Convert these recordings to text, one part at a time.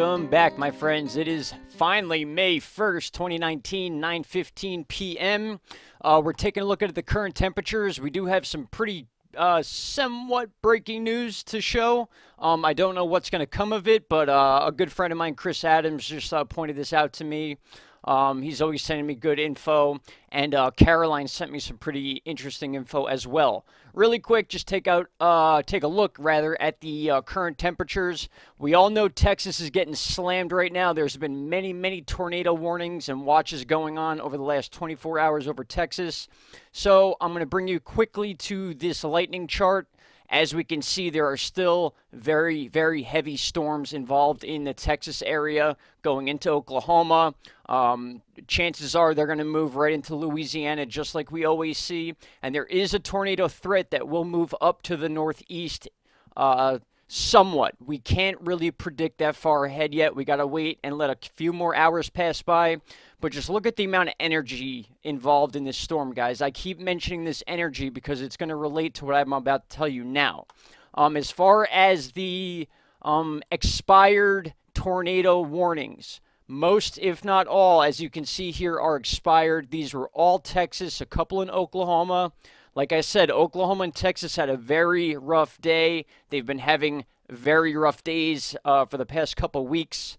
Welcome back, my friends. It is finally May 1st, 2019, 9:15 p.m. We're taking a look at the current temperatures. We do have some pretty somewhat breaking news to show. I don't know what's going to come of it, but a good friend of mine, Chris Adams, just pointed this out to me. He's always sending me good info, and Caroline sent me some pretty interesting info as well. Really quick, just take a look at the current temperatures. We all know Texas is getting slammed right now. There's been many tornado warnings and watches going on over the last 24 hours over Texas. So I'm going to bring you quickly to this lightning chart. As we can see, there are still very heavy storms involved in the Texas area going into Oklahoma. Chances are they're going to move right into Louisiana, just like we always see. And there is a tornado threat that will move up to the northeast somewhat. We can't really predict that far ahead yet. We got to wait and let a few more hours pass by. But just look at the amount of energy involved in this storm, guys. I keep mentioning this energy because it's going to relate to what I'm about to tell you now. As far as the expired tornado warnings, most, if not all, as you can see here, are expired. These were all Texas, a couple in Oklahoma. Like I said, Oklahoma and Texas had a very rough day. They've been having very rough days for the past couple weeks.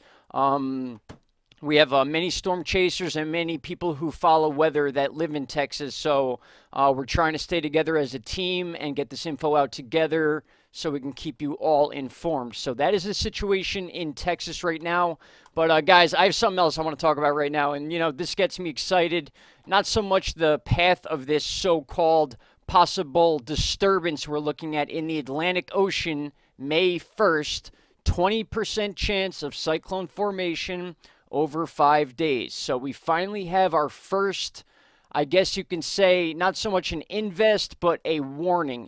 We have many storm chasers and many people who follow weather that live in Texas. So we're trying to stay together as a team and get this info out together so we can keep you all informed. So that is the situation in Texas right now. But guys, I have something else I want to talk about right now. And, you know, this gets me excited. Not so much the path of this so-called possible disturbance we're looking at in the Atlantic Ocean, May 1st, 20% chance of cyclone formation over 5 days. So we finally have our first, I guess you can say, not so much an invest, but a warning,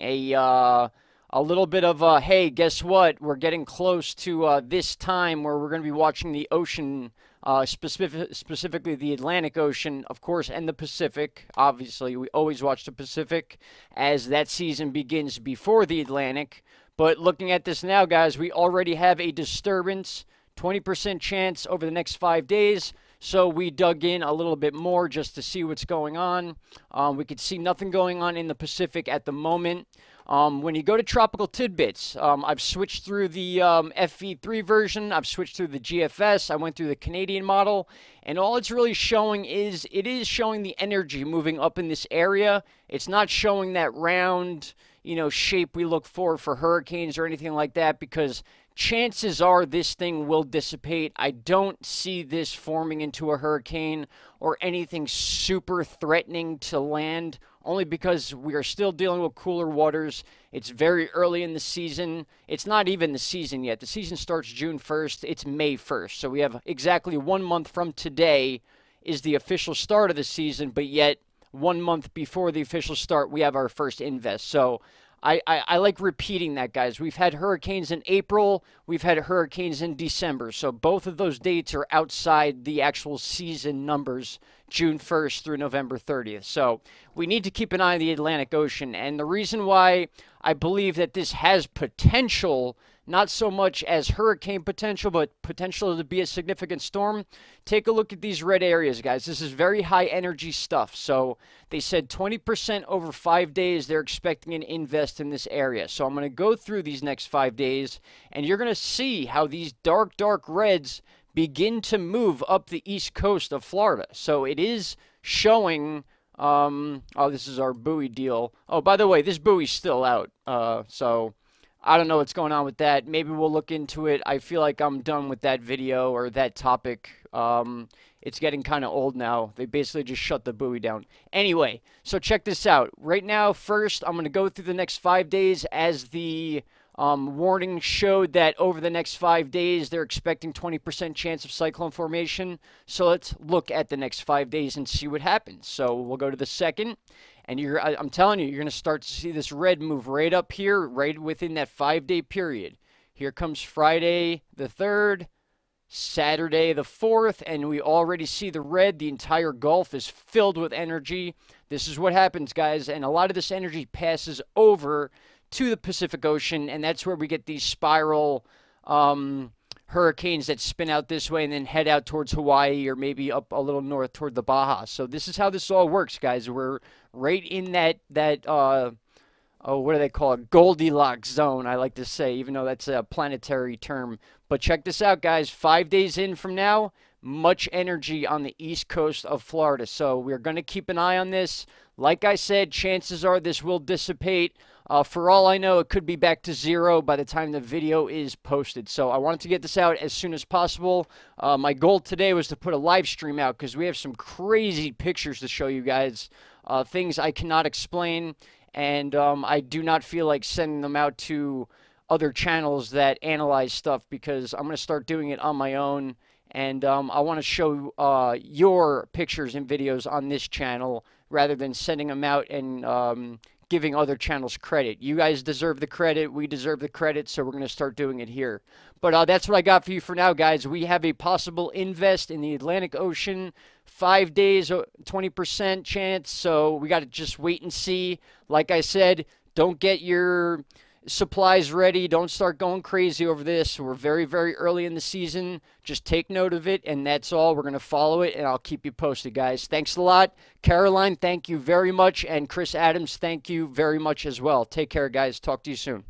a little bit of a, hey, guess what? We're getting close to this time where we're going to be watching the ocean, specifically the Atlantic Ocean, of course, and the Pacific. Obviously, we always watch the Pacific as that season begins before the Atlantic. But looking at this now, guys, we already have a disturbance. 20% chance over the next 5 days. So we dug in a little bit more just to see what's going on. We could see nothing going on in the Pacific at the moment. When you go to Tropical Tidbits, I've switched through the FE3 version. I've switched through the GFS. I went through the Canadian model. And all it's really showing is, it is showing the energy moving up in this area. It's not showing that round, you know, shape we look for hurricanes or anything like that, because chances are this thing will dissipate. I don't see this forming into a hurricane or anything super threatening to land, only because we are still dealing with cooler waters. It's very early in the season. It's not even the season yet. The season starts June 1st. It's May 1st. So we have exactly 1 month from today is the official start of the season, but yet 1 month before the official start, we have our first invest. So I like repeating that, guys. We've had hurricanes in April. We've had hurricanes in December. So both of those dates are outside the actual season numbers, June 1st through November 30th. So we need to keep an eye on the Atlantic Ocean. And the reason why I believe that this has potential, not so much as hurricane potential, but potential to be a significant storm, take a look at these red areas, guys. This is very high energy stuff. So they said 20% over 5 days, they're expecting an invest in this area. So I'm going to go through these next 5 days, and you're going to see how these dark reds begin to move up the east coast of Florida. So it is showing... oh, this is our buoy deal. Oh, by the way, this buoy's still out. So I don't know what's going on with that. Maybe we'll look into it. I feel like I'm done with that video or that topic. It's getting kind of old now. They basically just shut the buoy down. Anyway, so check this out. Right now, first, I'm going to go through the next 5 days as the... warning showed that over the next 5 days, they're expecting 20% chance of cyclone formation. So let's look at the next 5 days and see what happens. So we'll go to the second, and I'm telling you, you're going to start to see this red move right up here, right within that 5 day period. Here comes Friday the 3rd, Saturday the 4th, and we already see the red. The entire Gulf is filled with energy. This is what happens, guys, and a lot of this energy passes over to the Pacific Ocean, and that's where we get these spiral hurricanes that spin out this way and then head out towards Hawaii or maybe up a little north toward the Baja. So this is how this all works, guys. We're right in that what do they call it? Goldilocks zone, I like to say, even though that's a planetary term. But check this out, guys. 5 days in from now, much energy on the east coast of Florida. So we're going to keep an eye on this. Like I said, chances are this will dissipate. For all I know, it could be back to zero by the time the video is posted. So I wanted to get this out as soon as possible. My goal today was to put a live stream out because we have some crazy pictures to show you guys, things I cannot explain, and I do not feel like sending them out to other channels that analyze stuff because I'm going to start doing it on my own, and I want to show your pictures and videos on this channel rather than sending them out and giving other channels credit. You guys deserve the credit. We deserve the credit, so we're going to start doing it here. But that's what I got for you for now, guys. We have a possible invest in the Atlantic Ocean. 5 days, 20% chance, so we got to just wait and see. Like I said, don't get your supplies ready. Don't start going crazy over this. We're very, very early in the season. Just take note of it, and that's all. We're going to follow it, and I'll keep you posted, guys. Thanks a lot. Caroline, thank you very much, and Chris Adams, thank you very much as well. Take care, guys. Talk to you soon.